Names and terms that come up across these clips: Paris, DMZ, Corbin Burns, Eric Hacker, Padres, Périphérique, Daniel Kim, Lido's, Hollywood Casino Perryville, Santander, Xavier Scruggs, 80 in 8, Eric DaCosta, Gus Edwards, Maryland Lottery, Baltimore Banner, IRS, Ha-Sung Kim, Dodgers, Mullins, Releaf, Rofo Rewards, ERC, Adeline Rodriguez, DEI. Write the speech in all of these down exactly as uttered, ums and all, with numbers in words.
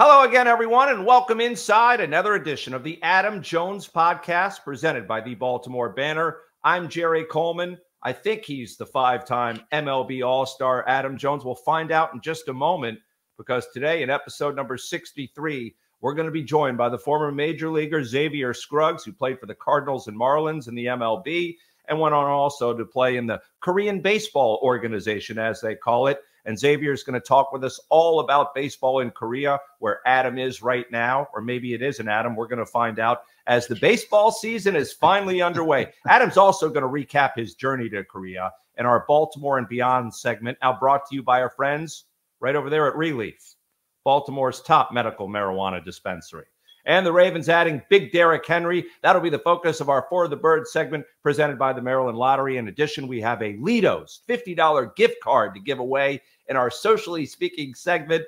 Hello again, everyone, and welcome inside another edition of the Adam Jones Podcast presented by the Baltimore Banner. I'm Jerry Coleman. I think he's the five-time M L B All-Star Adam Jones. We'll find out in just a moment because today in episode number sixty-three, we're going to be joined by the former major leaguer Xavier Scruggs, who played for the Cardinals and Marlins in the M L B and went on also to play in the Korean Baseball Organization, as they call it. And Xavier is going to talk with us all about baseball in Korea, where Adam is right now, or maybe it isn't Adam. We're going to find out as the baseball season is finally underway. Adam's also going to recap his journey to Korea in our Baltimore and Beyond segment, now brought to you by our friends right over there at Releaf, Baltimore's top medical marijuana dispensary. And the Ravens adding big Derrick Henry. That'll be the focus of our For the Bird segment presented by the Maryland Lottery. In addition, we have a Lido's fifty dollar gift card to give away in our Socially Speaking segment.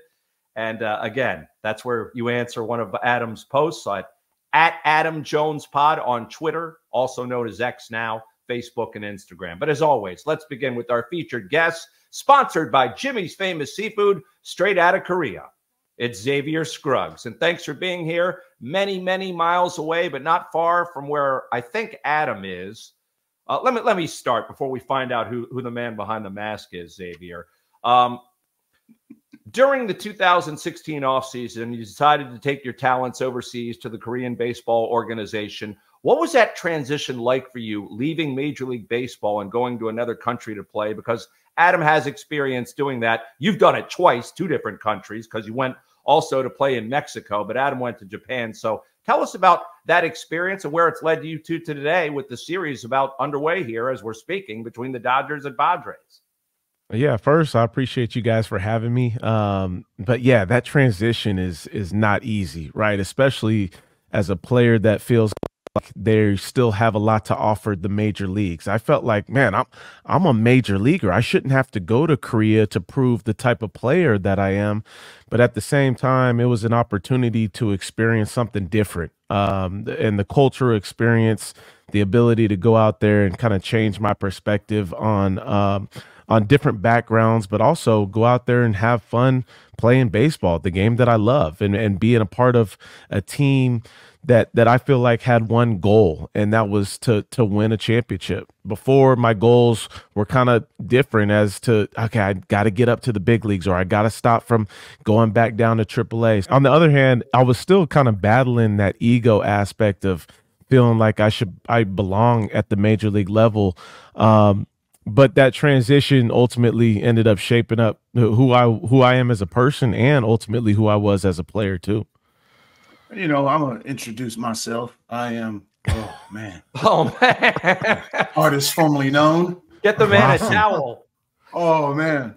And uh, again, that's where you answer one of Adam's posts at, at Adam Jones Pod on Twitter, also known as X now, Facebook, and Instagram. But as always, let's begin with our featured guest, sponsored by Jimmy's Famous Seafood, straight out of Korea. It's Xavier Scruggs. And thanks for being here many, many miles away, but not far from where I think Adam is. Uh, let me let me start before we find out who, who the man behind the mask is, Xavier. Um, during the two thousand sixteen offseason, you decided to take your talents overseas to the Korean Baseball Organization. What was that transition like for you, leaving Major League Baseball and going to another country to play? Because Adam has experience doing that. You've done it twice, two different countries, because you went also to play in Mexico, but Adam went to Japan. So tell us about that experience and where it's led you to today with the series about underway here as we're speaking between the Dodgers and Padres. Yeah, first, I appreciate you guys for having me. Um, but yeah, that transition is is not easy, right? Especially as a player that feels like they still have a lot to offer the major leagues. I felt like, man, I'm I'm a major leaguer. I shouldn't have to go to Korea to prove the type of player that I am. But at the same time, it was an opportunity to experience something different. Um, and the cultural experience, the ability to go out there and kind of change my perspective on um, on different backgrounds, but also go out there and have fun playing baseball, the game that I love, and, and being a part of a team that that I feel like had one goal, and that was to to win a championship. Before, my goals were kind of different as to, okay, I got to get up to the big leagues, or I got to stop from going back down to triple A. On the other hand, I was still kind of battling that ego aspect of feeling like I should I belong at the major league level. Um, but that transition ultimately ended up shaping up who I who I am as a person, and ultimately who I was as a player too. You know, I'm going to introduce myself. I am, oh, man. Oh, man. Artist formerly known. Get the man awesome. A towel. Oh, man.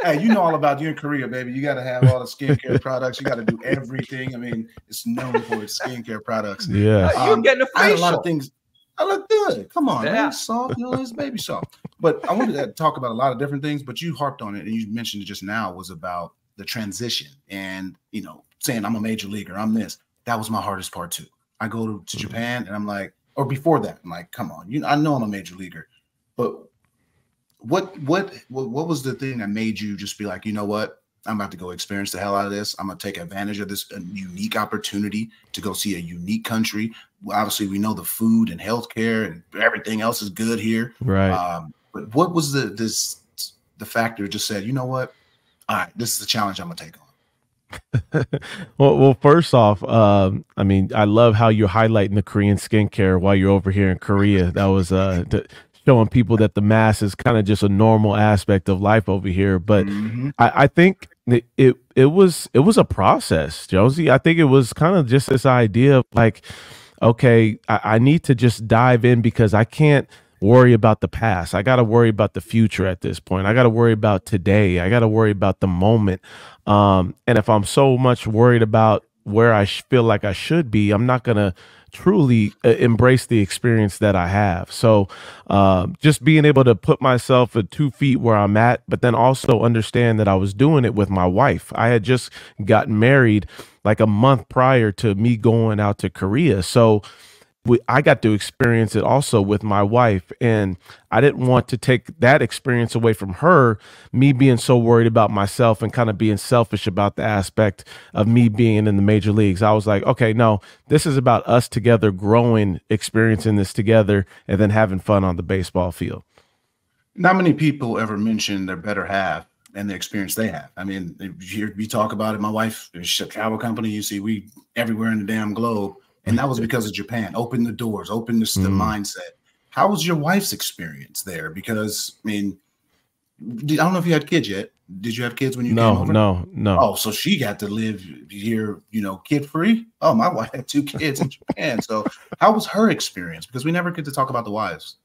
Hey, you know all about you in Korea, baby. You got to have all the skincare products. You got to do everything. I mean, it's known for its skincare products. Yeah. Um, You're getting a facial. I had a lot of things. I look good. Come on, yeah. Man. Soft, you know, it's baby soft. But I wanted to talk about a lot of different things, but you harped on it, and you mentioned it just now, was about the transition and, you know, saying I'm a major leaguer, I'm this. That was my hardest part too. I go to, to Japan and I'm like, or before that, I'm like, come on, you know, I know I'm a major leaguer, but what, what, what, what was the thing that made you just be like, you know what, I'm about to go experience the hell out of this. I'm going to take advantage of this unique opportunity to go see a unique country. Well, obviously we know the food and healthcare and everything else is good here. Right. Um, but what was the, this, the factor just said, you know what, all right, this is the challenge I'm going to take on. well, well, first off, um, I mean, I love how you're highlighting the Korean skincare while you're over here in Korea. That was uh, showing people that the mask is kind of just a normal aspect of life over here. But mm-hmm. I, I think it, it it was it was a process, Josie. I think it was kind of just this idea of like, okay, I, I need to just dive in because I can't worry about the past. I got to worry about the future at this point. I got to worry about today. I got to worry about the moment. Um, and if I'm so much worried about where I feel like I should be, I'm not going to truly uh, embrace the experience that I have. So uh, just being able to put myself at two feet where I'm at, but then also understand that I was doing it with my wife. I had just gotten married like a month prior to me going out to Korea. So we, I got to experience it also with my wife, and I didn't want to take that experience away from her, me being so worried about myself and kind of being selfish about the aspect of me being in the major leagues. I was like, okay, no, this is about us together growing, experiencing this together, and then having fun on the baseball field. Not many people ever mention their better half and the experience they have. I mean, you, you talk about it. My wife, she's a travel company. You see, we everywhere in the damn globe. And that was because of Japan. Open the doors, open the, mm. the mindset. How was your wife's experience there? Because, I mean, I don't know if you had kids yet. Did you have kids when you no, came over? No, no, no. Oh, so she got to live here, you know, kid-free? Oh, my wife had two kids in Japan. So how was her experience? Because we never get to talk about the wives.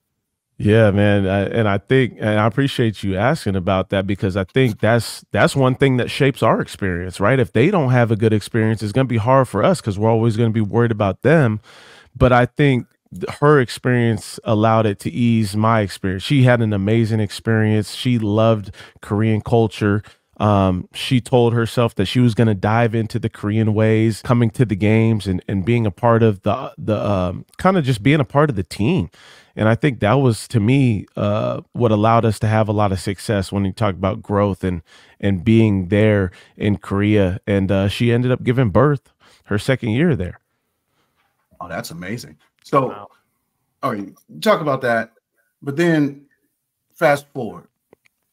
Yeah, man. I, and I think, and I appreciate you asking about that, because I think that's, that's one thing that shapes our experience, right? If they don't have a good experience, it's going to be hard for us because we're always going to be worried about them. But I think her experience allowed it to ease my experience. She had an amazing experience. She loved Korean culture. Um, she told herself that she was going to dive into the Korean ways, coming to the games and, and being a part of the, the um, kind of just being a part of the team. And I think that was, to me, uh, what allowed us to have a lot of success when you talk about growth and, and being there in Korea. And uh, she ended up giving birth her second year there. Oh, that's amazing. So, wow. All right, talk about that. But then fast forward,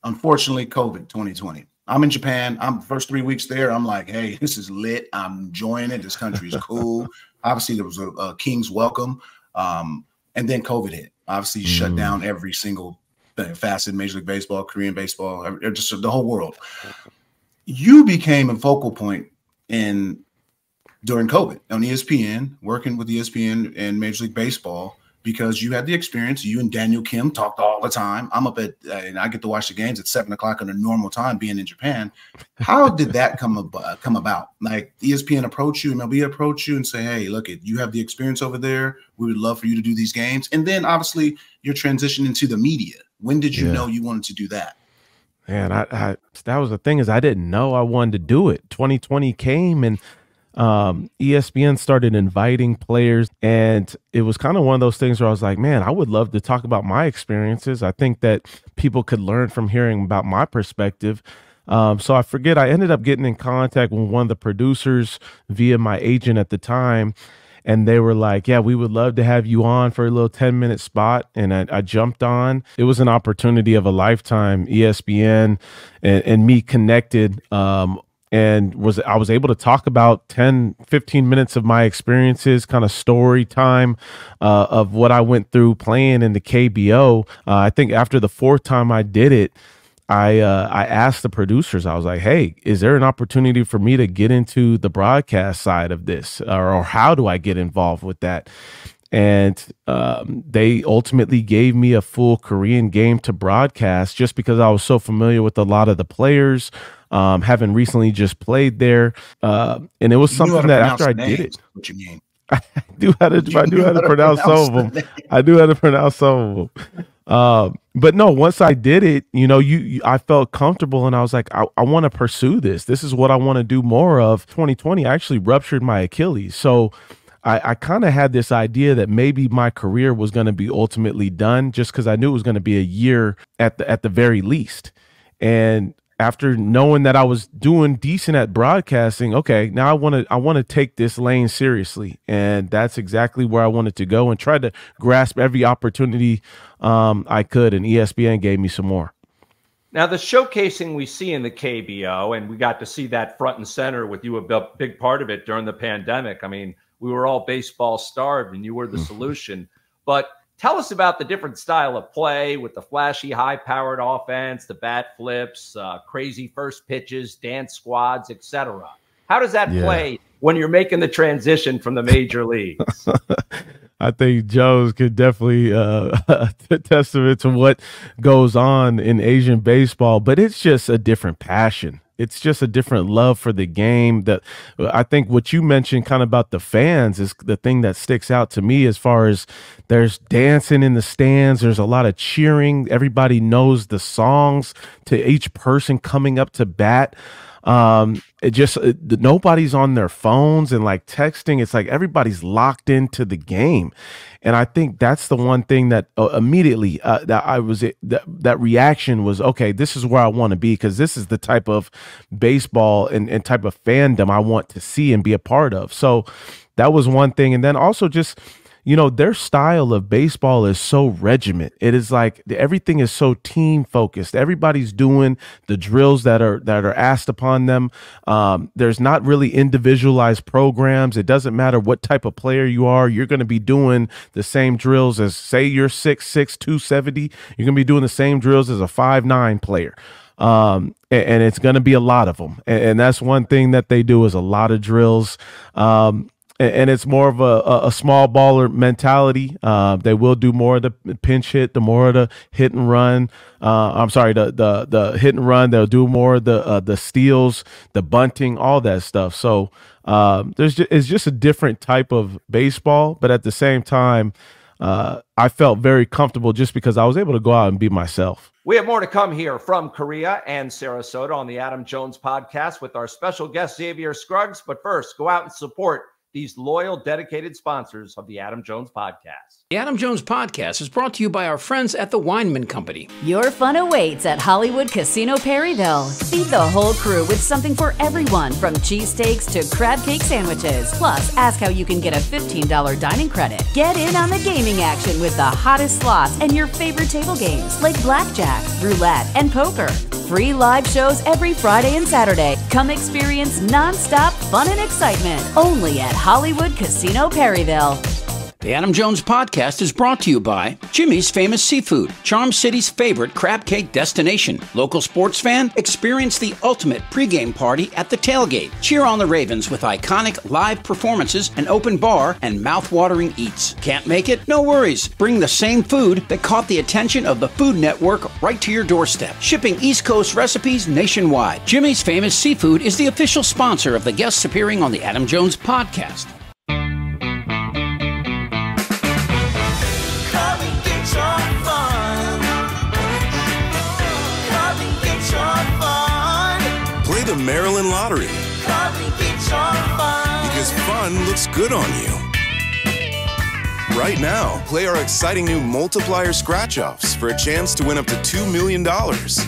unfortunately, COVID twenty twenty. I'm in Japan. I'm first three weeks there. I'm like, hey, this is lit. I'm enjoying it. This country is cool. Obviously, there was a, a king's welcome. Um, and then COVID hit. Obviously, mm. shut down every single facet, Major League Baseball, Korean baseball, just the whole world. You became a focal point in during COVID on E S P N, working with E S P N and Major League Baseball, because you had the experience. You and Daniel Kim talked all the time. I'm up at, uh, and I get to watch the games at seven o'clock on a normal time being in Japan. How did that come, ab come about? Like E S P N approach you, M L B approach you and say, hey, look, it, you have the experience over there. We would love for you to do these games. And then obviously you're transitioning to the media. When did you yeah. know you wanted to do that? Man, I, I, that was the thing is I didn't know I wanted to do it. twenty twenty came and Um, E S P N started inviting players, and it was kind of one of those things where I was like, man, I would love to talk about my experiences. I think that people could learn from hearing about my perspective. Um, so I forget, I ended up getting in contact with one of the producers via my agent at the time. And they were like, yeah, we would love to have you on for a little ten minute spot. And I, I jumped on. It was an opportunity of a lifetime. E S P N and, and me connected, um, and was I was able to talk about ten, fifteen minutes of my experiences, kind of story time uh, of what I went through playing in the K B O. Uh, I think after the fourth time I did it, I, uh, I asked the producers, I was like, hey, is there an opportunity for me to get into the broadcast side of this? Or, or how do I get involved with that? And um, they ultimately gave me a full Korean game to broadcast just because I was so familiar with a lot of the players, um, having recently just played there. Uh, and it was you something that after I names, did it, what you mean? I do how to, I do how to pronounce some of them. I do how to pronounce some of them. Um, but no, once I did it, you know, you, you I felt comfortable and I was like, I, I want to pursue this. This is what I want to do more of. twenty twenty, I actually ruptured my Achilles. So I, I kind of had this idea that maybe my career was going to be ultimately done just because I knew it was going to be a year at the, at the very least. And after knowing that I was doing decent at broadcasting, okay, now I want to I want to take this lane seriously. And that's exactly where I wanted to go and try to grasp every opportunity um, I could. And E S P N gave me some more. Now, the showcasing we see in the K B O, and we got to see that front and center with you, a big part of it during the pandemic. I mean, we were all baseball starved and you were the solution. But tell us about the different style of play with the flashy, high-powered offense, the bat flips, uh, crazy first pitches, dance squads, et cetera. How does that yeah. play when you're making the transition from the major leagues? I think Jones could definitely uh, testament to what goes on in Asian baseball, but it's just a different passion. It's just a different love for the game. That I think what you mentioned kind of about the fans is the thing that sticks out to me as far as there's dancing in the stands. There's a lot of cheering. Everybody knows the songs to each person coming up to bat. Um, it just it, nobody's on their phones and like texting. It's like everybody's locked into the game, and I think that's the one thing that uh, immediately uh, that I was that, that reaction was, okay, this is where I want to be, because this is the type of baseball and, and type of fandom I want to see and be a part of. So that was one thing, and then also just, you know, their style of baseball is so regiment. It is like everything is so team focused. Everybody's doing the drills that are that are asked upon them. Um, there's not really individualized programs. It doesn't matter what type of player you are. You're going to be doing the same drills as, say, you're six six, two seventy. You're going to be doing the same drills as a five nine player. Um, and, and it's going to be a lot of them. And, and that's one thing that they do, is a lot of drills. Um And it's more of a, a small baller mentality. Uh, they will do more of the pinch hit, the more of the hit and run. Uh, I'm sorry, the the the hit and run. They'll do more of the uh, the steals, the bunting, all that stuff. So uh, there's just, it's just a different type of baseball. But at the same time, uh, I felt very comfortable just because I was able to go out and be myself. We have more to come here from Korea and Sarasota on the Adam Jones Podcast with our special guest, Xavier Scruggs. But first, go out and support these loyal, dedicated sponsors of the Adam Jones Podcast. The Adam Jones Podcast is brought to you by our friends at the Wineman Company. Your fun awaits at Hollywood Casino Perryville. Feed the whole crew with something for everyone, from cheesesteaks to crab cake sandwiches. Plus, ask how you can get a fifteen dollar dining credit. Get in on the gaming action with the hottest slots and your favorite table games like blackjack, roulette, and poker. Free live shows every Friday and Saturday. Come experience nonstop fun and excitement only at Hollywood Casino Perryville. The Adam Jones Podcast is brought to you by Jimmy's Famous Seafood, Charm City's favorite crab cake destination. Local sports fan, experience the ultimate pregame party at the tailgate. Cheer on the Ravens with iconic live performances, an open bar, and mouth-watering eats. Can't make it? No worries. Bring the same food that caught the attention of the Food Network right to your doorstep. Shipping East Coast recipes nationwide. Jimmy's Famous Seafood is the official sponsor of the guests appearing on the Adam Jones Podcast. The Maryland Lottery, because fun looks good on you. Right now, play our exciting new multiplier scratch-offs for a chance to win up to two million dollars.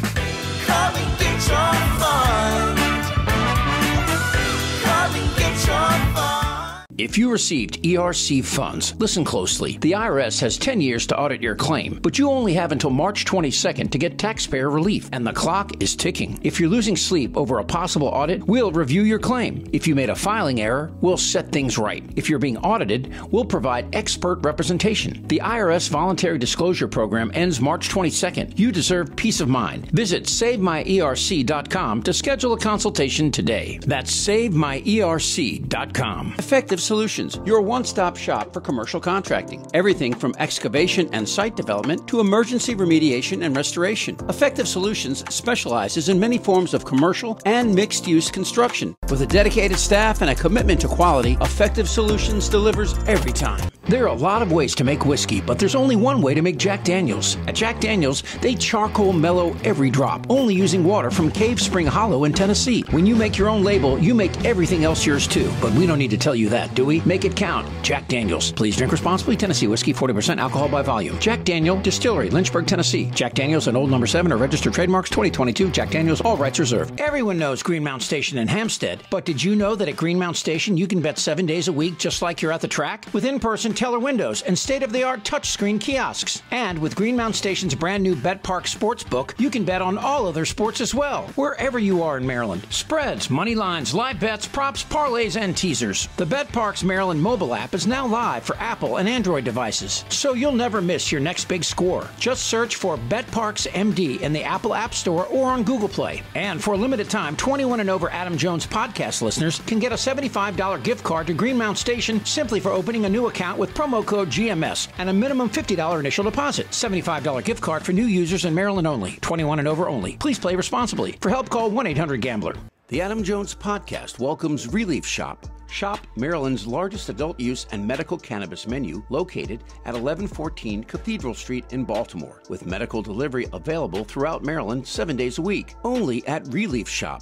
If you received E R C funds, listen closely. The I R S has ten years to audit your claim, but you only have until March twenty-second to get taxpayer relief, and the clock is ticking. If you're losing sleep over a possible audit, we'll review your claim. If you made a filing error, we'll set things right. If you're being audited, we'll provide expert representation. The I R S Voluntary Disclosure Program ends March twenty-second. You deserve peace of mind. Visit save my E R C dot com to schedule a consultation today. That's save my E R C dot com. Effective Solutions, your one-stop shop for commercial contracting. Everything from excavation and site development to emergency remediation and restoration. Effective Solutions specializes in many forms of commercial and mixed-use construction. With a dedicated staff and a commitment to quality, Effective Solutions delivers every time. There are a lot of ways to make whiskey, but there's only one way to make Jack Daniel's. At Jack Daniel's, they charcoal mellow every drop, only using water from Cave Spring Hollow in Tennessee. When you make your own label, you make everything else yours too, but we don't need to tell you that, do we? Make it count. Jack Daniel's. Please drink responsibly. Tennessee whiskey, forty percent alcohol by volume. Jack Daniel Distillery, Lynchburg, Tennessee. Jack Daniel's and Old Number seven are registered trademarks twenty twenty-two. Jack Daniel's, all rights reserved. Everyone knows Greenmount Station in Hampstead, but did you know that at Greenmount Station you can bet seven days a week just like you're at the track? With in-person teller windows and state-of-the-art touchscreen kiosks. And with Greenmount Station's brand new Bet Parks Sportsbook, you can bet on all other sports as well, wherever you are in Maryland. Spreads, money lines, live bets, props, parlays, and teasers. The Bet Parks Maryland mobile app is now live for Apple and Android devices, so you'll never miss your next big score. Just search for Bet Parks M D in the Apple App Store or on Google Play. And for a limited time, twenty-one and over Adam Jones Podcast listeners can get a seventy-five dollar gift card to Greenmount Station simply for opening a new account with promo code G M S and a minimum fifty dollar initial deposit. seventy-five dollar gift card for new users in Maryland only. twenty-one and over only. Please play responsibly. For help, call one eight hundred gambler. The Adam Jones Podcast welcomes Relief Shop. Shop Maryland's largest adult use and medical cannabis menu, located at eleven fourteen Cathedral Street in Baltimore, with medical delivery available throughout Maryland seven days a week, only at Relief Shop.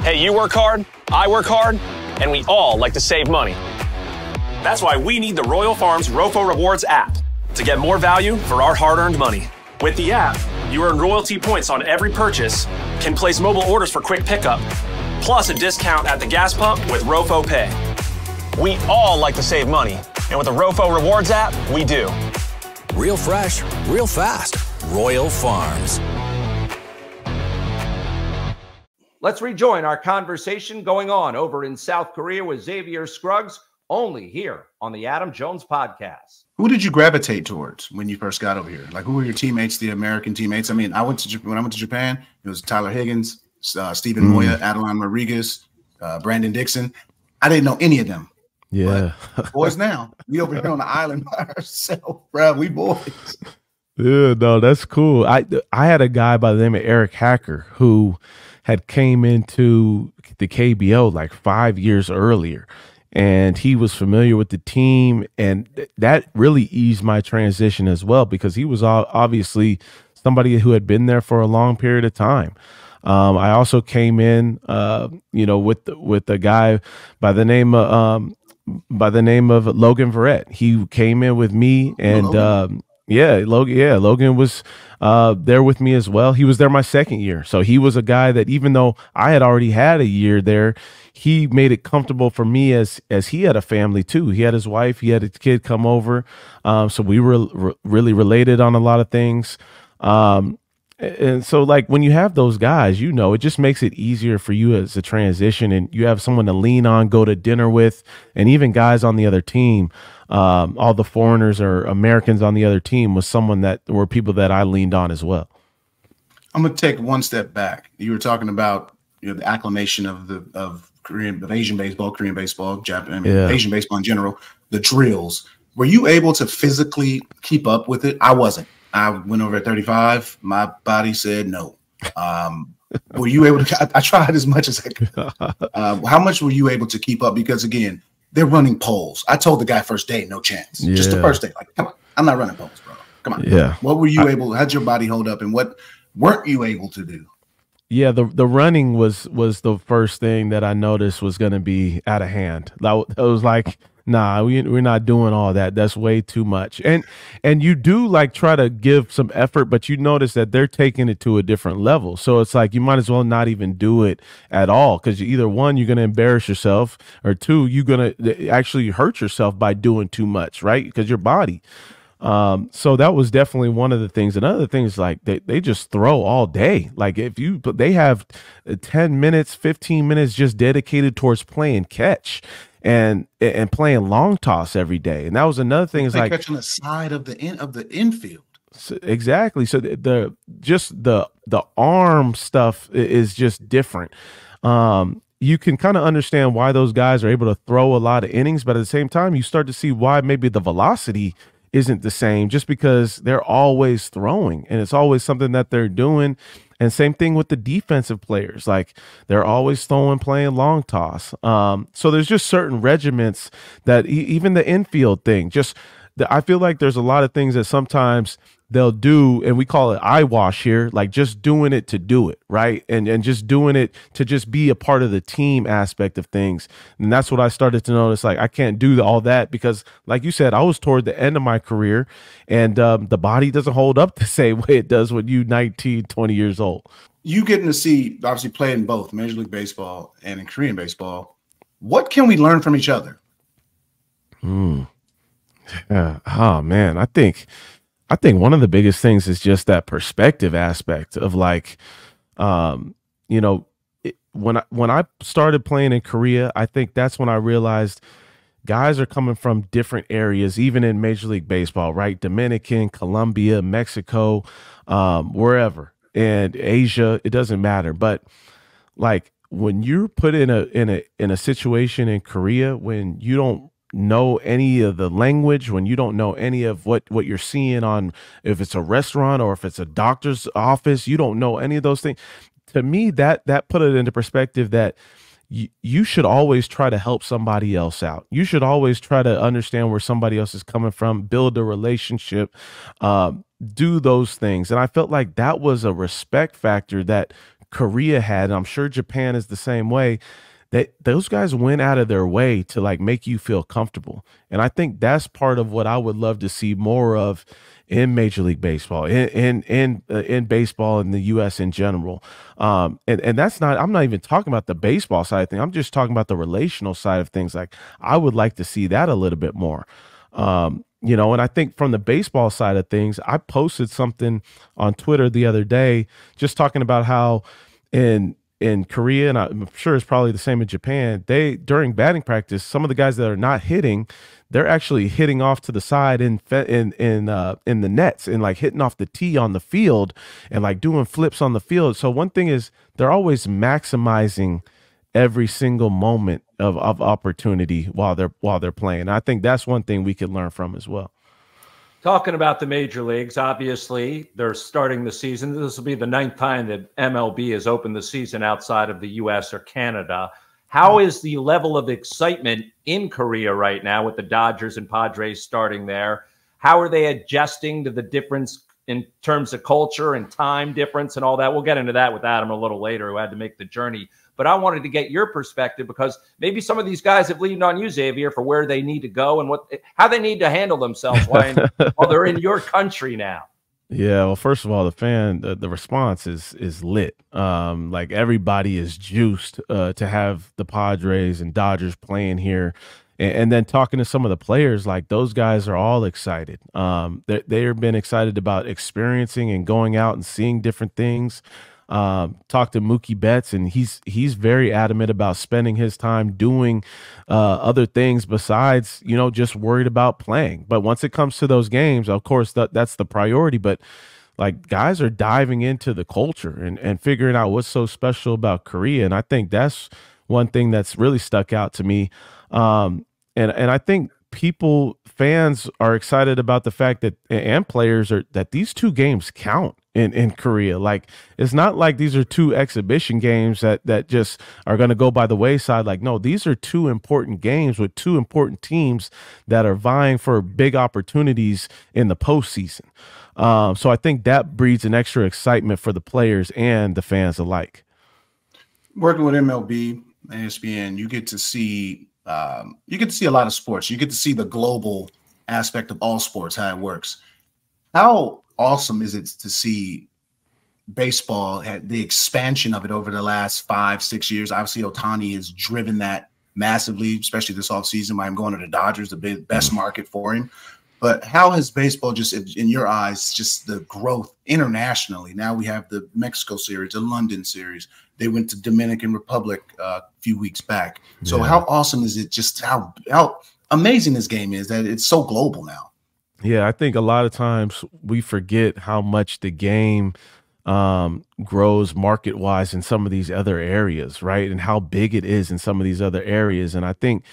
Hey, you work hard, I work hard, and we all like to save money. That's why we need the Royal Farms Rofo Rewards app to get more value for our hard-earned money. With the app, you earn royalty points on every purchase, can place mobile orders for quick pickup, plus a discount at the gas pump with Rofo Pay. We all like to save money, and with the Rofo Rewards app, we do. Real fresh, real fast. Royal Farms. Let's rejoin our conversation going on over in South Korea with Xavier Scruggs, only here on the Adam Jones Podcast. Who did you gravitate towards when you first got over here? Like, who were your teammates, the American teammates? I mean, I went to Japan, when I went to Japan, it was Tyler Higgins, uh, Stephen mm. Moya, Adeline Rodriguez, uh, Brandon Dixon. I didn't know any of them. Yeah. But boys now. We over here on the island by ourselves, bro. We boys. Yeah, no, that's cool. I, I had a guy by the name of Eric Hacker who had came into the K B O like five years earlier, and he was familiar with the team, and th that really eased my transition as well, because he was obviously somebody who had been there for a long period of time. Um, I also came in, uh, you know, with with a guy by the name of um, by the name of Logan Verrett. He came in with me, and. Um, Yeah, Logan, yeah, Logan was uh, there with me as well. He was there my second year. So he was a guy that, even though I had already had a year there, he made it comfortable for me, as as he had a family too. He had his wife, he had his kid come over. Um, so we were re really related on a lot of things. Um, and so, like, when you have those guys, you know, it just makes it easier for you as a transition, and you have someone to lean on, go to dinner with, and even guys on the other team. Um, all the foreigners or Americans on the other team was someone that were people that I leaned on as well. I'm going to take one step back. You were talking about, you know, the acclamation of the, of Korean, of Asian baseball, Korean baseball, Japan, I mean, yeah. Asian baseball in general, the drills. Were you able to physically keep up with it? I wasn't. I went over at thirty-five. My body said no. Um, were you able to, I, I tried as much as I could. Uh, how much were you able to keep up? Because again, they're running poles. I told the guy first day, no chance. Yeah. Just the first day. Like, come on. I'm not running poles, bro. Come on. Yeah. What were you I, able, how'd your body hold up, and what weren't you able to do? Yeah, the the running was was the first thing that I noticed was going to be out of hand. I, I was like, nah, we, we're not doing all that. That's way too much. And and you do, like, try to give some effort, but you notice that they're taking it to a different level. So it's like you might as well not even do it at all, because either one, you're going to embarrass yourself, or two, you're going to actually hurt yourself by doing too much, right? Because your body. Um, so that was definitely one of the things. Another thing is, like, they, they just throw all day. Like, if you, they have ten minutes, fifteen minutes just dedicated towards playing catch and and playing long toss every day. And that was another thing, is like catching the side of the end of the infield. So, exactly. So the, the just the the arm stuff is just different. Um, you can kind of understand why those guys are able to throw a lot of innings, but at the same time, you start to see why maybe the velocity isn't the same, just because they're always throwing, and it's always something that they're doing. And same thing with the defensive players. Like, they're always throwing, playing long toss. Um, so there's just certain regiments that e even the infield thing, just the, I feel like there's a lot of things that sometimes they'll do, and we call it eyewash here, like just doing it to do it, right? And, and just doing it to just be a part of the team aspect of things. And that's what I started to notice. Like, I can't do all that, because like you said, I was toward the end of my career, and um, the body doesn't hold up the same way it does when you're nineteen, twenty years old. You getting to see, obviously, playing both Major League Baseball and in Korean baseball, what can we learn from each other? Hmm. Yeah. Oh, man, I think... I think one of the biggest things is just that perspective aspect of, like, um, you know, it, when I, when I started playing in Korea, I think that's when I realized guys are coming from different areas, even in Major League Baseball, right? Dominican, Colombia, Mexico, um, wherever, and Asia, it doesn't matter. But, like, when you're put in a, in a, in a situation in Korea, when you don't know any of the language, when you don't know any of what what you're seeing on, if it's a restaurant or if it's a doctor's office, you don't know any of those things. To me, that that put it into perspective that you, you should always try to help somebody else out. You should always try to understand where somebody else is coming from, build a relationship, um, do those things. And I felt like that was a respect factor that Korea had, and I'm sure Japan is the same way, that those guys went out of their way to like make you feel comfortable. And I think that's part of what I would love to see more of in Major League Baseball, in in in, uh, in baseball in the U S in general. Um, and, and that's not, I'm not even talking about the baseball side of things. I'm just talking about the relational side of things. Like, I would like to see that a little bit more. Um, you know, and I think from the baseball side of things, I posted something on Twitter the other day just talking about how in in Korea, and I'm sure it's probably the same in Japan, they, during batting practice, some of the guys that are not hitting, they're actually hitting off to the side in in in uh, in the nets and like hitting off the tee on the field and like doing flips on the field. So one thing is, they're always maximizing every single moment of, of opportunity while they're while they're playing. I think that's one thing we could learn from as well. Talking about the major leagues, obviously, they're starting the season. This will be the ninth time that M L B has opened the season outside of the U S or Canada. How is the level of excitement in Korea right now with the Dodgers and Padres starting there? How are they adjusting to the difference in terms of culture and time difference and all that? We'll get into that with Adam a little later, who had to make the journey. But I wanted to get your perspective, because maybe some of these guys have leaned on you, Xavier, for where they need to go and what, how they need to handle themselves while, while they're in your country now. Yeah, well, first of all, the fan, the, the response is is lit. Um, like, everybody is juiced uh, to have the Padres and Dodgers playing here. And, and then talking to some of the players, like, those guys are all excited. Um, they they've been excited about experiencing and going out and seeing different things. Um, talked to Mookie Betts, and he's he's very adamant about spending his time doing uh, other things besides, you know, just worried about playing. But once it comes to those games, of course, that that's the priority. But like, guys are diving into the culture and and figuring out what's so special about Korea, and I think that's one thing that's really stuck out to me. Um, and and I think people, fans, are excited about the fact that, and players are, that these two games count. In, in Korea, like, it's not like these are two exhibition games that that just are going to go by the wayside. Like, no, these are two important games with two important teams that are vying for big opportunities in the postseason. Um, so I think that breeds an extra excitement for the players and the fans alike. Working with M L B, E S P N, you get to see um, you get to see a lot of sports. You get to see the global aspect of all sports, how it works. How awesome is it to see baseball, had the expansion of it over the last five, six years? Obviously, Otani has driven that massively, especially this offseason by him going to the Dodgers, the best market for him. But how has baseball, just in your eyes, just the growth internationally? Now we have the Mexico series, the London series. They went to Dominican Republic uh, a few weeks back. So yeah. How awesome is it, just how, how amazing this game is, that it's so global now? Yeah, I think a lot of times we forget how much the game um, grows market-wise in some of these other areas, right? And how big it is in some of these other areas. And I think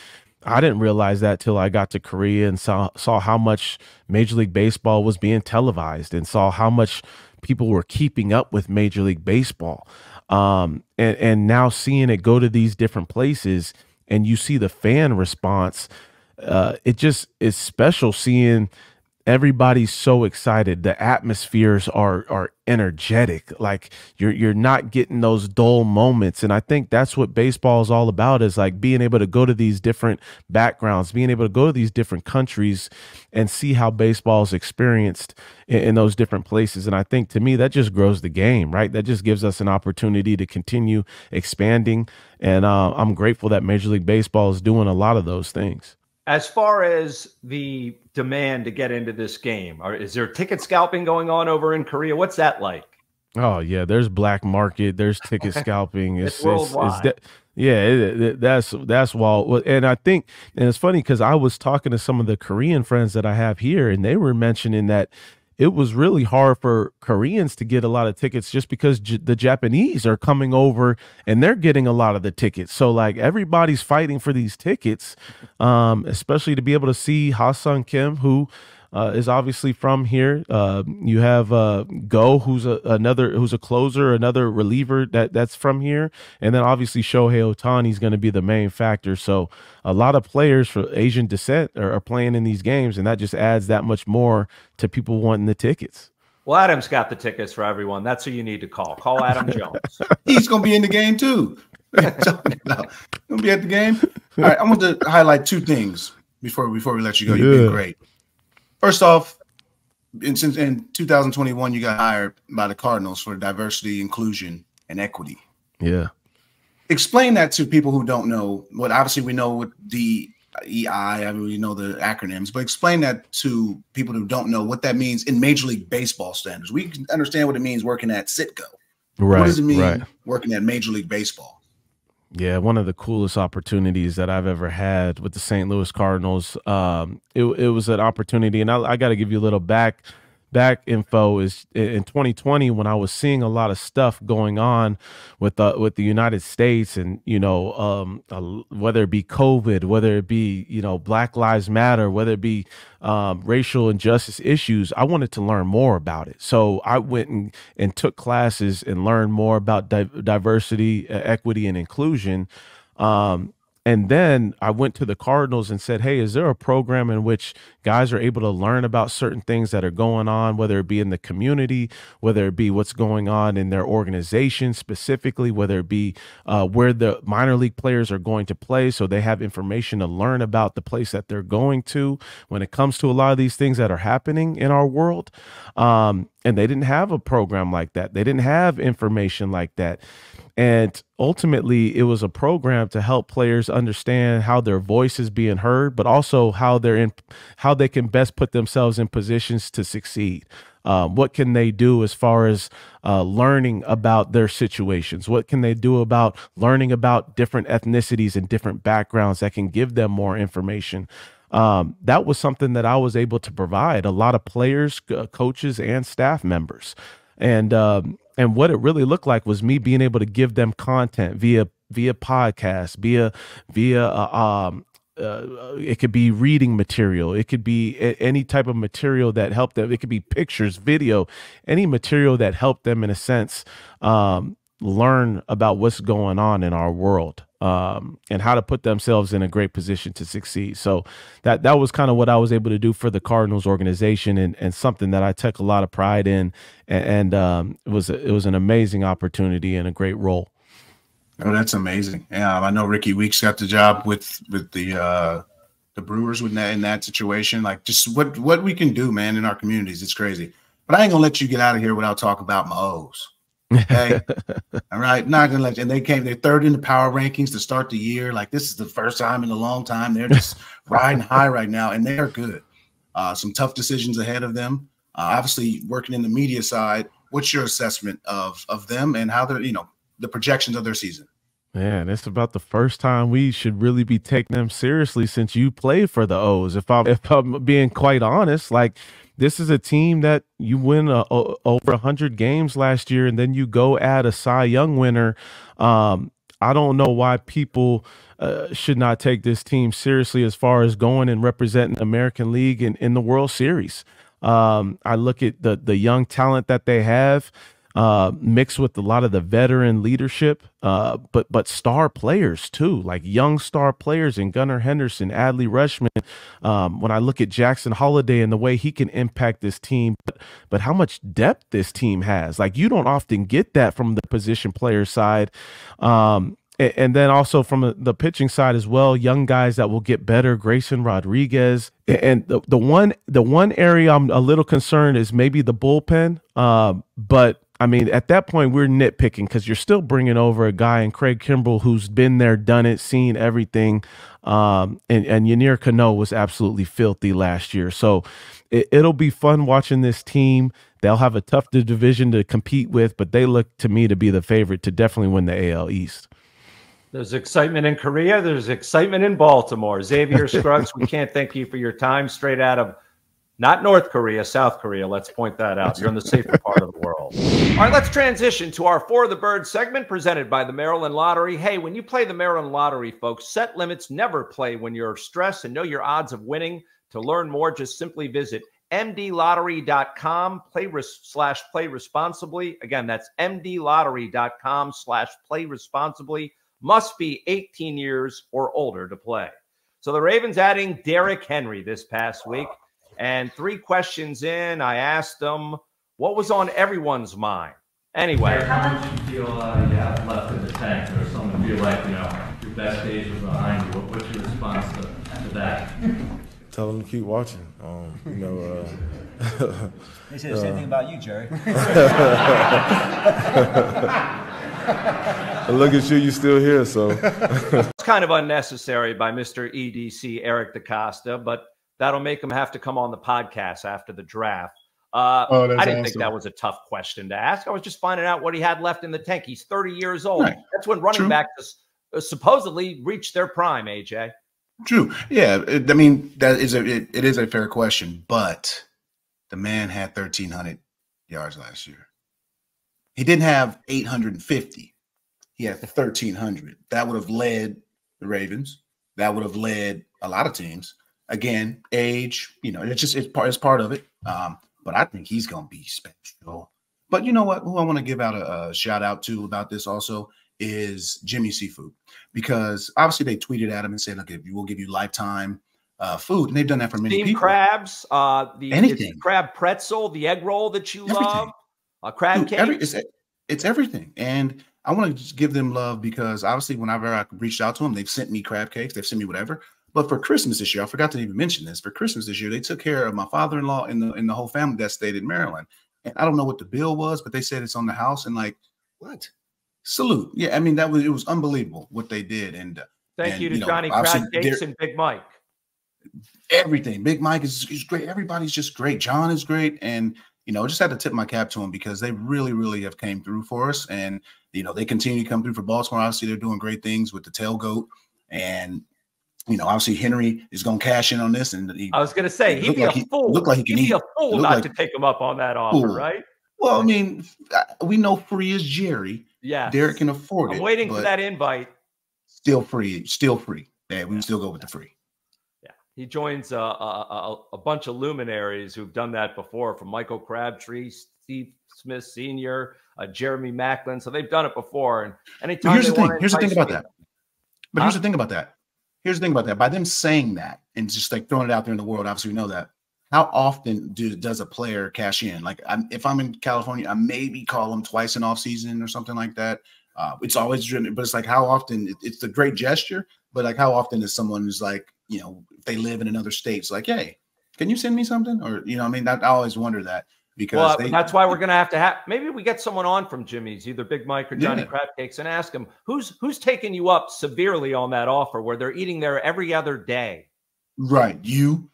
I didn't realize that till I got to Korea and saw, saw how much Major League Baseball was being televised, and saw how much people were keeping up with Major League Baseball. Um, and, and now seeing it go to these different places, and you see the fan response, uh, it just is special seeing – everybody's so excited. The atmospheres are are energetic. Like, you're you're not getting those dull moments. And I think that's what baseball is all about, is like being able to go to these different backgrounds, being able to go to these different countries and see how baseball is experienced in, in those different places. And I think, to me, that just grows the game, right? That just gives us an opportunity to continue expanding. And uh, I'm grateful that Major League Baseball is doing a lot of those things. As far as the demand to get into this game, or is there ticket scalping going on over in Korea? What's that like? Oh, yeah, there's black market. There's ticket scalping. It's, it's worldwide. It's, it's that, yeah, it, it, that's that's wild. And I think, and it's funny, because I was talking to some of the Korean friends that I have here, and they were mentioning that it was really hard for Koreans to get a lot of tickets, just because J the Japanese are coming over and they're getting a lot of the tickets. So like, everybody's fighting for these tickets, um, especially to be able to see Ha-Sung Kim, who uh, is obviously from here. Uh, you have uh, Go, who's a, another, who's a closer, another reliever that that's from here. And then obviously Shohei Otani is going to be the main factor. So a lot of players from Asian descent are, are playing in these games, and that just adds that much more to people wanting the tickets. Well, Adam's got the tickets for everyone. That's who you need to call. Call Adam Jones. He's going to be in the game too. So, no, he'll be at the game. All right, I want to highlight two things before before we let you go. You've yeah. been great. First off, in, since in two thousand twenty-one, you got hired by the Cardinals for diversity, inclusion, and equity. Yeah. Explain that to people who don't know. What obviously we know what D E I, I mean, we know the acronyms, but explain that to people who don't know what that means in Major League Baseball standards. We can understand what it means working at Citgo. Right. What does it mean right. working at Major League Baseball? Yeah, one of the coolest opportunities that I've ever had with the Saint Louis Cardinals. Um, it, it was an opportunity, and I, I got to give you a little back back info. Is in twenty twenty when I was seeing a lot of stuff going on with the with the United States, and you know, um, uh, whether it be COVID, whether it be you know Black Lives Matter, whether it be um, racial injustice issues, I wanted to learn more about it. So I went and, and took classes and learned more about di diversity, uh, equity, and inclusion. Um, and then I went to the Cardinals and said, hey, is there a program in which guys are able to learn about certain things that are going on, whether it be in the community, whether it be what's going on in their organization specifically, whether it be uh, where the minor league players are going to play, so they have information to learn about the place that they're going to when it comes to a lot of these things that are happening in our world. Um, and they didn't have a program like that. They didn't have information like that. And ultimately, it was a program to help players understand how their voice is being heard, but also how they're in, how they can best put themselves in positions to succeed. Um, what can they do as far as uh, learning about their situations? What can they do about learning about different ethnicities and different backgrounds that can give them more information? Um, that was something that I was able to provide a lot of players, coaches, and staff members. And um, and what it really looked like was me being able to give them content via via podcasts, via via uh, um, uh, it could be reading material, it could be any type of material that helped them. It could be pictures, video, any material that helped them in a sense um, learn about what's going on in our world um, and how to put themselves in a great position to succeed. So that that was kind of what I was able to do for the Cardinals organization, and, and something that I took a lot of pride in. And, and um, it was a, it was an amazing opportunity and a great role. Oh, that's amazing. Yeah, I know Ricky Weeks got the job with with the uh, the Brewers with that in that situation. Like, just what what we can do, man, in our communities. It's crazy. But I ain't gonna let you get out of here without talking about my O's. Okay. All right. Not gonna let you. And they came, they're third in the power rankings to start the year. Like, this is the first time in a long time. They're just riding high right now, and they're good. Uh, some tough decisions ahead of them. Uh, obviously, working in the media side, what's your assessment of of them and how they're, you know, the projections of their season? Man, it's about the first time we should really be taking them seriously since you played for the O's. If I'm if I'm being quite honest, like, this is a team that you win a, a, over one hundred games last year, and then you go add a Cy Young winner. Um, I don't know why people uh, should not take this team seriously as far as going and representing the American League in, in the World Series. Um, I look at the, the young talent that they have, Uh, mixed with a lot of the veteran leadership, uh, but but star players too, like young star players in Gunnar Henderson, Adley Rutschman. Um, when I look at Jackson Holiday and the way he can impact this team, but, but how much depth this team has. Like, you don't often get that from the position player side. Um, and, and then also from the pitching side as well, young guys that will get better, Grayson Rodriguez. And the, the, one, the one area I'm a little concerned is maybe the bullpen, uh, but I mean, at that point, we're nitpicking because you're still bringing over a guy in Craig Kimbrell who's been there, done it, seen everything. Um, and, and Yanier Cano was absolutely filthy last year. So it, it'll be fun watching this team. They'll have a tough division to compete with, but they look to me to be the favorite to definitely win the A L East. There's excitement in Korea. There's excitement in Baltimore. Xavier Scruggs, we can't thank you for your time. Straight out of not North Korea, South Korea. Let's point that out. You're in the safer part of the world. All right, let's transition to our For the Bird segment presented by the Maryland Lottery. Hey, when you play the Maryland Lottery, folks, set limits, never play when you're stressed, and know your odds of winning. To learn more, just simply visit m d lottery dot com play slash play responsibly. Again, that's m d lottery dot com slash play responsibly. Must be eighteen years or older to play. So the Ravens adding Derrick Henry this past week. And three questions in, I asked them, What was on everyone's mind? Anyway. How much do you feel uh, you have left in the tank or something? Do you feel like, you know, your best days are behind you? What's your response to, to that? Tell them to keep watching. Um, you know, uh, they said the same uh, thing about you, Jerry. Look at you, you still here, so. It's kind of unnecessary by Mister E D C Eric DaCosta, but that'll make him have to come on the podcast after the draft. Uh, oh, I didn't awesome. think that was a tough question to ask. I was just finding out what he had left in the tank. He's thirty years old. Right. That's when running True. backs supposedly reach their prime, A J. True. Yeah. It, I mean, that is a, it, it is a fair question, but the man had thirteen hundred yards last year. He didn't have eight hundred fifty. He had thirteen hundred. That would have led the Ravens. That would have led a lot of teams. Again, age, you know, it's just, it's part, it's part of it. Um, but I think he's going to be special. But you know what? Who I want to give out a, a shout out to about this also is Jimmy's Seafood, because obviously they tweeted at him and said, "Look, we'll give you lifetime uh, food," and they've done that for many Steam people. crabs, uh, the anything, the crab pretzel, the egg roll that you everything. love, uh, crab Dude, cake. Every, it's, it's everything, and I want to give them love because obviously whenever I reached out to them, they've sent me crab cakes, they've sent me whatever. But for Christmas this year, I forgot to even mention this. For Christmas this year, they took care of my father-in-law and the and the whole family that stayed in Maryland. And I don't know what the bill was, but they said it's on the house, and like what? Salute. Yeah, I mean, that was, it was unbelievable what they did. And thank and, you to you know, Johnny Crab Cakes and Big Mike. Everything. Big Mike is, is great. Everybody's just great. John is great. And, you know, just had to tip my cap to them because they really, really have came through for us. And, you know, they continue to come through for Baltimore. Obviously, they're doing great things with the tailgate. And, you know, obviously Henry is going to cash in on this. And he, I was going to say, he'd be like a he, fool. Looked like he can he'd eat. be a fool not like, to take him up on that offer, fool. right? Well, I mean, we know free is Jerry. Yeah, Derrick can afford it. I'm waiting for that invite. Still free, still free. Yeah, we yeah. still go with the free. Yeah, he joins a, a, a bunch of luminaries who've done that before, from Michael Crabtree, Steve Smith Senior, uh, Jeremy Macklin. So they've done it before. And anytime here's the thing. Here's the thing about that. But here's the thing about that. Here's the thing about that. By them saying that and just like throwing it out there in the world, obviously we know that. How often do, does a player cash in? Like I'm, if I'm in California, I maybe call them twice in off season or something like that. Uh, it's always driven, but it's like how often it, it's a great gesture, but like how often is someone who's like, you know, if they live in another state, it's like, hey, can you send me something? Or, you know, I mean, I, I always wonder that because well, they, that's why we're going to have to have, maybe we get someone on from Jimmy's, either Big Mike or Johnny yeah. Crab Cakes, and ask them who's, who's taking you up severely on that offer where they're eating there every other day. Right. You,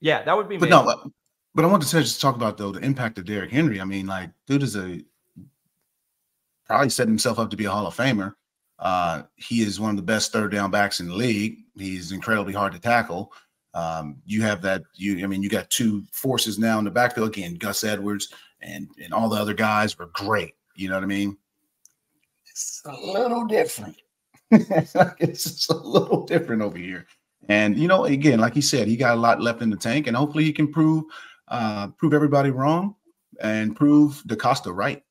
Yeah, that would be. But amazing. no, but I want to just talk about though the impact of Derrick Henry. I mean, like, dude is a probably set himself up to be a Hall of Famer. Uh, he is one of the best third down backs in the league. He's incredibly hard to tackle. Um, you have that. You, I mean, you got two forces now in the backfield again. Gus Edwards and and all the other guys were great. You know what I mean? It's a little different. It's like it's just a little different over here. And, you know, again, like he said, he got a lot left in the tank, and hopefully he can prove uh, prove everybody wrong and prove DaCosta right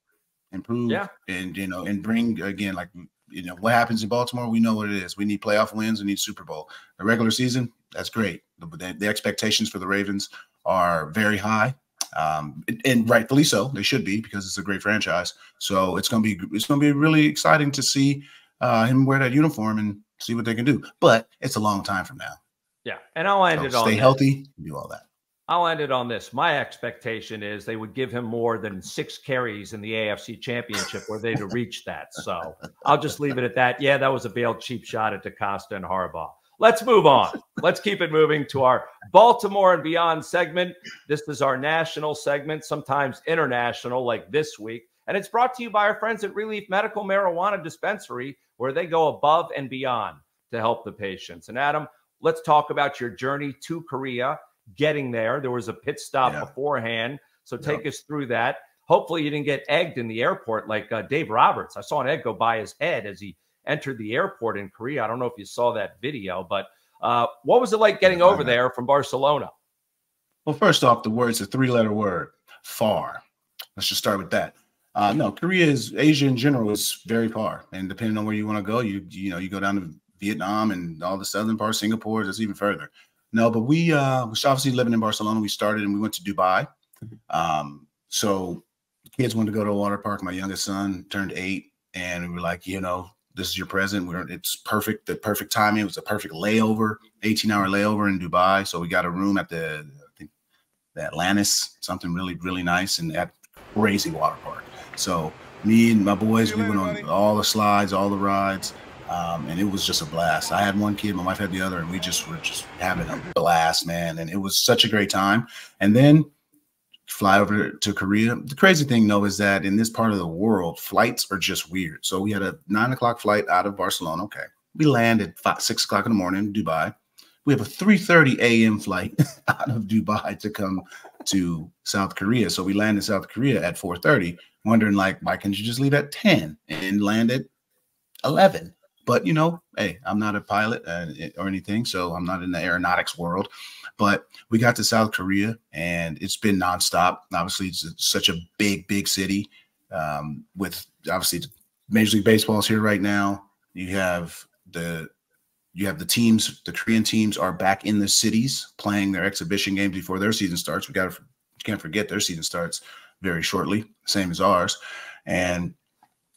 and prove yeah. and, you know, and bring, again, like, you know, what happens in Baltimore, we know what it is. We need playoff wins. We need Super Bowl. The regular season, that's great. The, the, the expectations for the Ravens are very high, um, and rightfully so. They should be because it's a great franchise. So it's going to be it's going to be really exciting to see uh, him wear that uniform and see what they can do, but it's a long time from now. Yeah, and I'll end so it on stay this. healthy, do all that. I'll end it on this. My expectation is they would give him more than six carries in the A F C Championship were they to reach that. So I'll just leave it at that. Yeah, that was a bailed cheap shot at DaCosta and Harbaugh. Let's move on. Let's keep it moving to our Baltimore and Beyond segment. This is our national segment, sometimes international, like this week. And it's brought to you by our friends at Releaf Medical Marijuana Dispensary, where they go above and beyond to help the patients. And Adam, let's talk about your journey to Korea, getting there. There was a pit stop yeah. beforehand, so yeah. take us through that. Hopefully you didn't get egged in the airport like uh, Dave Roberts. I saw an egg go by his head as he entered the airport in Korea. I don't know if you saw that video, but uh, what was it like getting yeah, over there from Barcelona? Well, first off, the word's a three-letter word, far. Let's just start with that. Uh, no, Korea is Asia in general is very far, and depending on where you want to go, you you know you go down to Vietnam and all the southern parts, Singapore, that's even further. No, but we uh, was obviously living in Barcelona. We started and we went to Dubai. Um, So kids wanted to go to a water park. My youngest son turned eight, and we were like, you know, this is your present. We're, it's perfect, the perfect timing. It was a perfect layover, eighteen hour layover in Dubai. So we got a room at the, I think, the Atlantis, something really, really nice, and at crazy water park. So me and my boys, we went on all the slides, all the rides, um, and it was just a blast. I had one kid, my wife had the other, and we just were just having a blast, man. And it was such a great time. And then fly over to Korea. The crazy thing, though, is that in this part of the world, flights are just weird. So we had a nine o'clock flight out of Barcelona. Okay. We land at five, six o'clock in the morning in Dubai. We have a three thirty a m flight out of Dubai to come to South Korea. So we land in South Korea at four thirty, wondering, like, why can't you just leave at ten and land at eleven? But, you know, hey, I'm not a pilot uh, or anything, so I'm not in the aeronautics world. But we got to South Korea, and it's been nonstop. Obviously, it's such a big, big city um, with, obviously, Major League Baseball is here right now. You have the you have the teams, the Korean teams are back in the cities playing their exhibition games before their season starts. We got to can't forget their season starts very shortly, same as ours. And,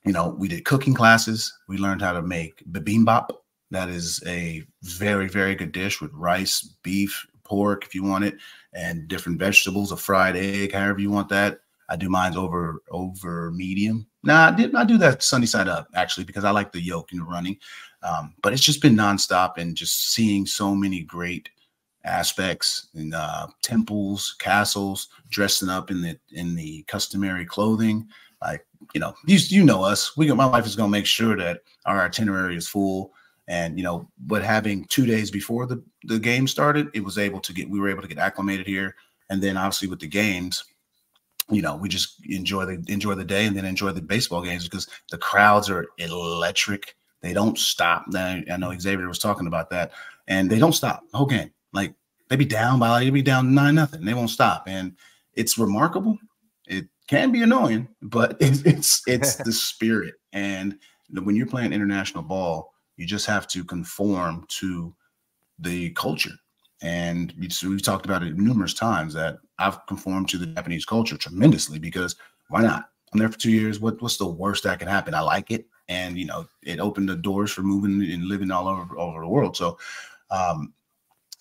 you know, we did cooking classes. We learned how to make bibimbap. That is a very, very good dish with rice, beef, pork, if you want it, and different vegetables, a fried egg, however you want that. I do mine over over medium. Nah, I did not do that sunny side up, actually, because I like the yolk and the running. Um, but it's just been nonstop, and just seeing so many great aspects and uh, temples, castles, dressing up in the in the customary clothing. Like, you know, you, you know us. We my wife is gonna make sure that our itinerary is full. And, you know, but having two days before the, the game started, it was able to get, we were able to get acclimated here. And then obviously with the games, you know, we just enjoy the, enjoy the day and then enjoy the baseball games because the crowds are electric. They don't stop. I know Xavier was talking about that, and they don't stop the whole game. Like, they be down by, they be down nine, nothing. They won't stop. And it's remarkable. It can be annoying, but it's, it's, it's the spirit. And when you're playing international ball, you just have to conform to the culture. And we've talked about it numerous times that I've conformed to the Japanese culture tremendously because why not? I'm there for two years. What, what's the worst that can happen? I like it. And, you know, it opened the doors for moving and living all over, all over the world. So, um,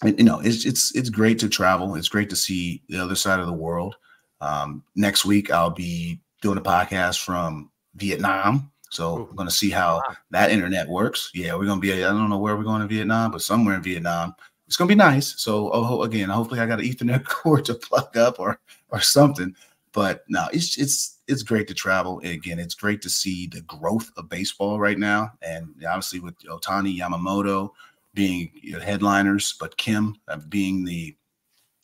you know, it's, it's, it's great to travel. It's great to see the other side of the world. Um, next week, I'll be doing a podcast from Vietnam. So we're going to see how that internet works. Yeah, we're going to be, I don't know where we're going in Vietnam, but somewhere in Vietnam. It's going to be nice. So, oh, again, hopefully I got an Ethernet cord to plug up or or something. But no, it's it's it's great to travel. And again, it's great to see the growth of baseball right now. And obviously with Otani, Yamamoto being headliners, but Kim being the,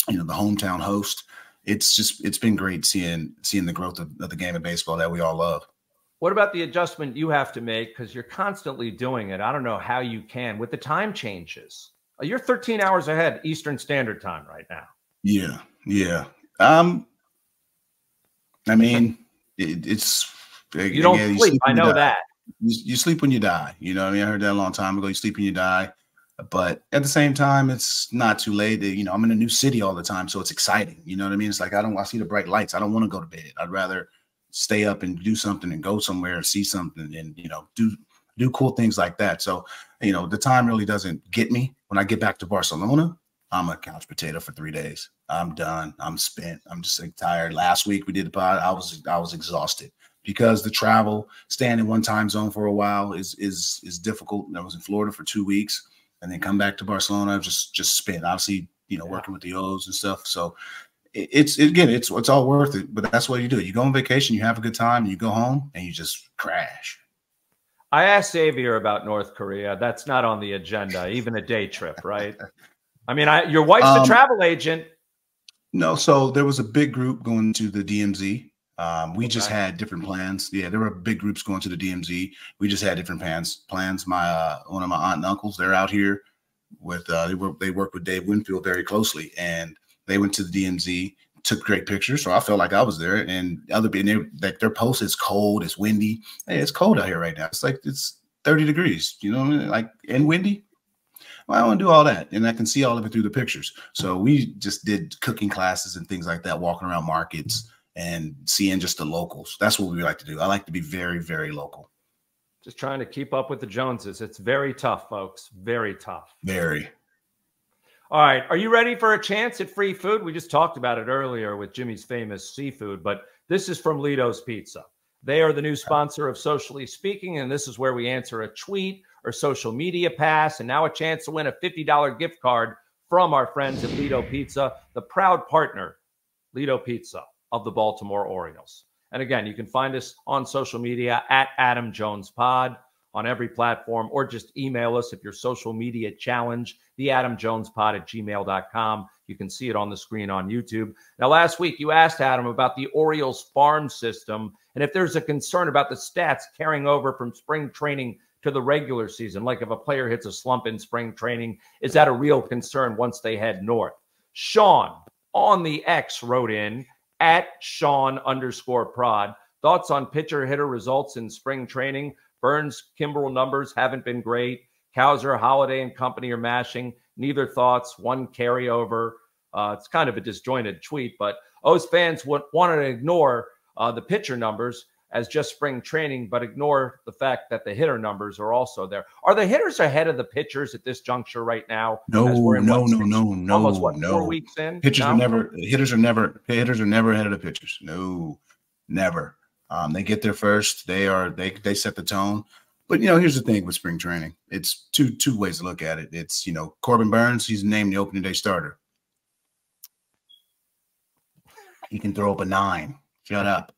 you know, the hometown host. It's just it's been great seeing seeing the growth of, of the game of baseball that we all love. What about the adjustment you have to make? Because you're constantly doing it. I don't know how you can with the time changes. You're thirteen hours ahead Eastern Standard Time right now. Yeah, yeah. Um, I mean, it, it's you don't yeah, sleep. You sleep I know you that you, you sleep when you die. You know, what I mean, I heard that a long time ago. You sleep when you die. But at the same time, it's not too late. You know, I'm in a new city all the time, so it's exciting. You know what I mean? It's like I don't. I see the bright lights. I don't want to go to bed. I'd rather stay up and do something and go somewhere and see something and, you know, do, do cool things like that. So, you know, the time really doesn't get me. When I get back to Barcelona, I'm a couch potato for three days. I'm done. I'm spent. I'm just like, tired. Last week we did the pod. I was, I was exhausted because the travel, staying in one time zone for a while is, is, is difficult. I was in Florida for two weeks and then come back to Barcelona. I've just, just spent, obviously, you know, working with the O's and stuff. So, It's again, it's it's all worth it, but that's what you do. You go on vacation, you have a good time, you go home, and you just crash. I asked Xavier about North Korea. That's not on the agenda, even a day trip, right? I mean, I, your wife's um, a travel agent. No, so there was a big group going to the D M Z. Um, we okay. just had different plans. Yeah, there were big groups going to the D M Z. We just had different plans. Plans. My uh, one of my aunt and uncles, they're out here with uh, they work they work with Dave Winfield very closely, and they went to the D M Z, took great pictures, so I felt like I was there. And other being like their post is cold, it's windy. Hey, it's cold out here right now. It's like it's thirty degrees, you know what I mean? Like and windy. Well, I don't want to do all that, and I can see all of it through the pictures. So we just did cooking classes and things like that, walking around markets and seeing just the locals. That's what we like to do. I like to be very, very local. Just trying to keep up with the Joneses. It's very tough, folks. Very tough. Very. All right. Are you ready for a chance at free food? We just talked about it earlier with Jimmy's Famous Seafood, but this is from Lido's Pizza. They are the new sponsor of Socially Speaking, and this is where we answer a tweet or social media pass, and now a chance to win a fifty dollar gift card from our friends at Lido Pizza, the proud partner, Lido Pizza, of the Baltimore Orioles. And again, you can find us on social media at Adam Jones Pod on every platform, or just email us if your social media challenge, the adam jones pod at gmail dot com. You can see it on the screen on YouTube. Now, last week you asked Adam about the Orioles farm system and if there's a concern about the stats carrying over from spring training to the regular season, like if a player hits a slump in spring training, is that a real concern once they head north? Sean on the X wrote in, at Sean underscore prod, thoughts on pitcher hitter results in spring training. Burns, Kimbrell numbers haven't been great. Cowser, Holiday, and company are mashing. Neither thoughts, one carryover. Uh, it's kind of a disjointed tweet, but O's fans would want to ignore uh, the pitcher numbers as just spring training, but ignore the fact that the hitter numbers are also there. Are the hitters ahead of the pitchers at this juncture right now? No, no, no, no, no. Almost what, four weeks in? Pitchers are never, hitters are never, hitters are never ahead of the pitchers. No, never. Um, they get there first. They are, they, they set the tone. But, you know, here's the thing with spring training. It's two, two ways to look at it. It's, you know, Corbin Burns, he's named the opening day starter. He can throw up a nine. Shut up.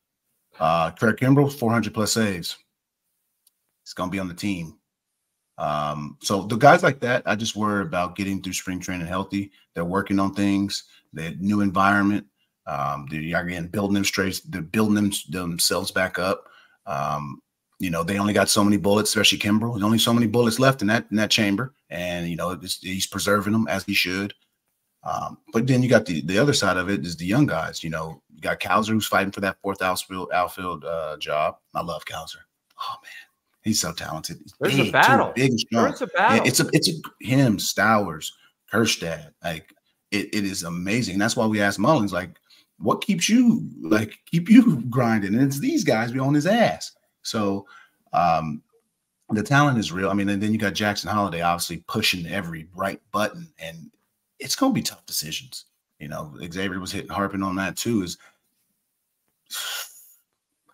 Uh, Craig Kimbrell, four hundred plus saves. He's going to be on the team. Um, so the guys like that, I just worry about getting through spring training healthy. They're working on things. They new environment. Um, they're again building them straight. They're building them, themselves back up. Um, you know, they only got so many bullets, especially Kimbrell. There's only so many bullets left in that in that chamber, and you know it's, he's preserving them as he should. Um, but then you got the the other side of it is the young guys. You know, you got Cowser who's fighting for that fourth outfield outfield uh, job. I love Cowser. Oh man, he's so talented. He's There's big, a battle. Too, big and strong. There's a battle. Yeah, it's a it's a him Stowers, Kerstad. Like it, it is amazing. And that's why we asked Mullins like, what keeps you like keep you grinding? And it's these guys be on his ass. So um, the talent is real. I mean, and then you got Jackson Holiday obviously pushing every right button, and it's gonna be tough decisions. You know, Xavier was hitting harping on that too. Is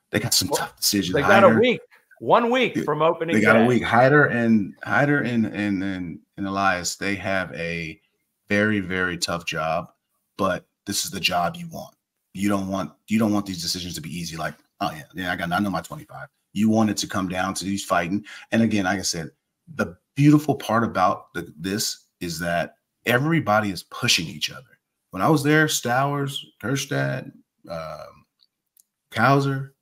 they got some well, tough decisions. They got Hyder, a week, one week they, from opening. They got day. a week. Hyder and Hyder and and and and Elias. They have a very very tough job, but this is the job you want. You don't want you don't want these decisions to be easy. Like, oh yeah, yeah, I got I know my twenty-five. You want it to come down to these fighting. And again, like I said, the beautiful part about the, this is that everybody is pushing each other. When I was there, Stowers, Kerstad, um, Cowser,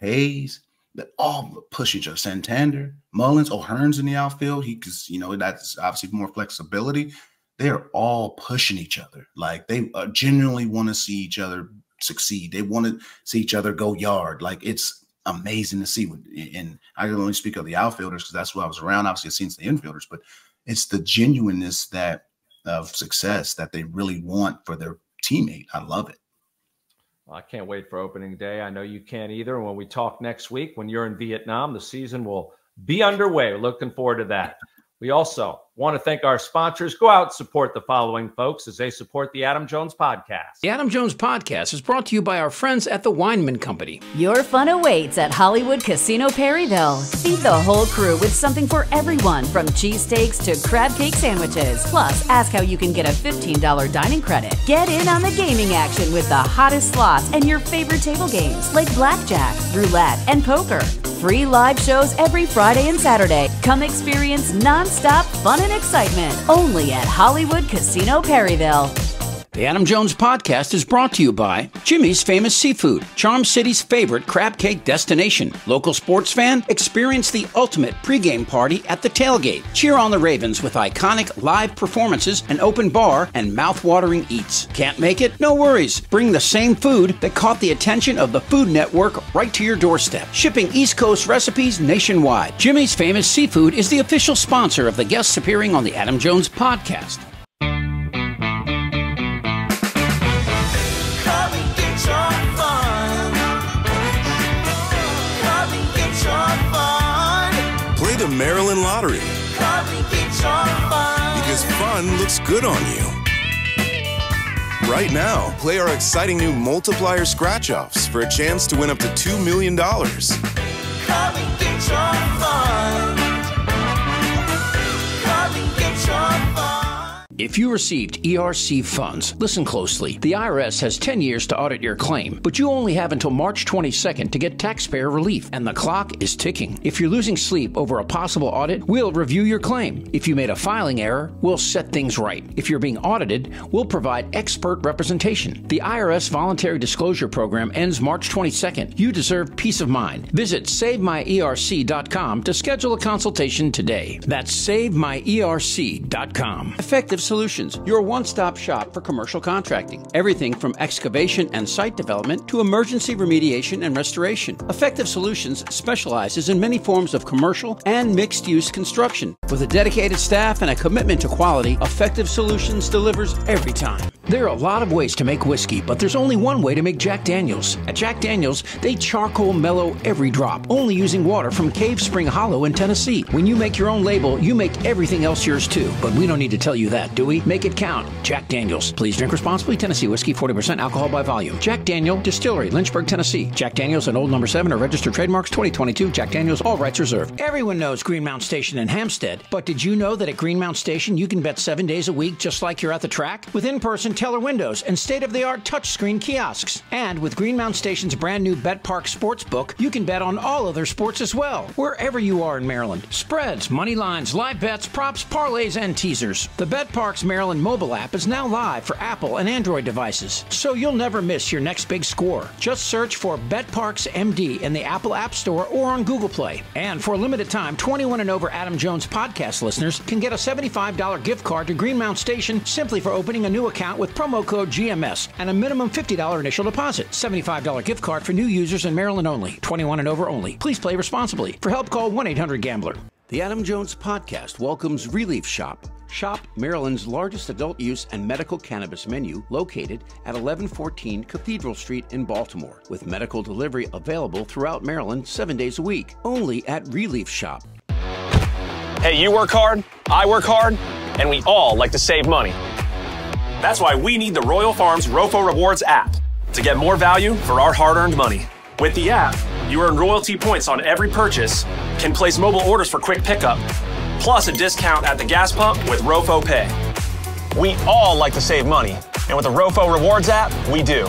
Hayes, they all push each other. Santander, Mullins, O'Hearn's in the outfield. He, because you know that's obviously more flexibility. They're all pushing each other. Like they uh, genuinely want to see each other succeed. They want to see each other go yard. Like it's amazing to see. And I can only speak of the outfielders because that's what I was around. Obviously, I've seen the infielders, but it's the genuineness that of success that they really want for their teammate. I love it. Well, I can't wait for opening day. I know you can't either. When we talk next week, when you're in Vietnam, the season will be underway. Looking forward to that. We also want to thank our sponsors. Go out and support the following folks as they support the Adam Jones Podcast. The Adam Jones Podcast is brought to you by our friends at the Wineman Company. Your fun awaits at Hollywood Casino Perryville. Feed the whole crew with something for everyone, from cheesesteaks to crab cake sandwiches. Plus, ask how you can get a fifteen dollar dining credit. Get in on the gaming action with the hottest slots and your favorite table games like blackjack, roulette, and poker. Free live shows every Friday and Saturday. Come experience nonstop fun and excitement only at Hollywood Casino Perryville. The Adam Jones Podcast is brought to you by Jimmy's Famous Seafood, Charm City's favorite crab cake destination. Local sports fan, experience the ultimate pregame party at the tailgate. Cheer on the Ravens with iconic live performances, an open bar, and mouth-watering eats. Can't make it? No worries. Bring the same food that caught the attention of the Food Network right to your doorstep. Shipping East Coast recipes nationwide. Jimmy's Famous Seafood is the official sponsor of the guests appearing on the Adam Jones Podcast. Fun. the Maryland Lottery. Come and get your fun. Because fun looks good on you. Right now, play our exciting new multiplier scratch-offs for a chance to win up to two million dollars. Come and get your fun. Come and get your fun. If you received E R C funds, listen closely. The I R S has ten years to audit your claim, but you only have until March twenty-second to get taxpayer relief, and the clock is ticking. If you're losing sleep over a possible audit, we'll review your claim. If you made a filing error, we'll set things right. If you're being audited, we'll provide expert representation. The I R S Voluntary Disclosure Program ends March twenty-second. You deserve peace of mind. Visit save my E R C dot com to schedule a consultation today. That's save my E R C dot com. Effective Solutions, your one-stop shop for commercial contracting. Everything from excavation and site development to emergency remediation and restoration. Effective Solutions specializes in many forms of commercial and mixed-use construction. With a dedicated staff and a commitment to quality, Effective Solutions delivers every time. There are a lot of ways to make whiskey, but there's only one way to make Jack Daniel's. At Jack Daniel's, they charcoal mellow every drop, only using water from Cave Spring Hollow in Tennessee. When you make your own label, you make everything else yours too, but we don't need to tell you that, do we? We make it count. Jack Daniel's. Please drink responsibly. Tennessee whiskey, forty percent alcohol by volume. Jack Daniel Distillery, Lynchburg, Tennessee. Jack Daniel's and Old Number seven are registered trademarks twenty twenty-two. Jack Daniel's, all rights reserved. Everyone knows Greenmount Station in Hampstead, but did you know that at Greenmount Station you can bet seven days a week just like you're at the track? With in-person teller windows and state-of-the-art touchscreen kiosks. And with Greenmount Station's brand new Bet Parks Sportsbook, you can bet on all other sports as well, wherever you are in Maryland. Spreads, money lines, live bets, props, parlays, and teasers. The Bet Parks Maryland mobile app is now live for Apple and Android devices, so you'll never miss your next big score. Just search for Bet Parks M D in the Apple App Store or on Google Play. And for a limited time, twenty-one and over Adam Jones podcast listeners can get a seventy-five dollar gift card to Greenmount Station simply for opening a new account with promo code G M S and a minimum fifty dollar initial deposit. seventy-five dollar gift card for new users in Maryland only. twenty-one and over only. Please play responsibly. For help, call one eight hundred gambler. The Adam Jones Podcast welcomes Releaf Shop. Shop Maryland's largest adult use and medical cannabis menu located at eleven fourteen Cathedral Street in Baltimore, with medical delivery available throughout Maryland seven days a week, only at Releaf Shop. Hey, you work hard, I work hard, and we all like to save money. That's why we need the Royal Farms Rofo Rewards app to get more value for our hard-earned money. With the app, you earn royalty points on every purchase, can place mobile orders for quick pickup, plus a discount at the gas pump with Rofo Pay. We all like to save money, and with the Rofo Rewards app, we do.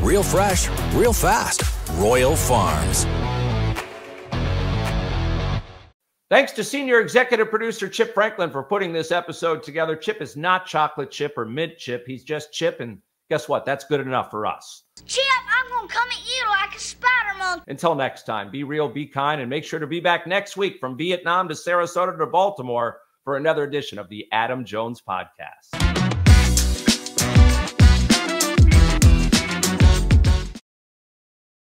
Real fresh, real fast. Royal Farms. Thanks to senior executive producer Chip Franklin for putting this episode together. Chip is not chocolate chip or mint chip. He's just Chip, and guess what? That's good enough for us. Chip, I'm going to come at you like a spider monkey. Until next time, be real, be kind, and make sure to be back next week from Vietnam to Sarasota to Baltimore for another edition of the Adam Jones Podcast.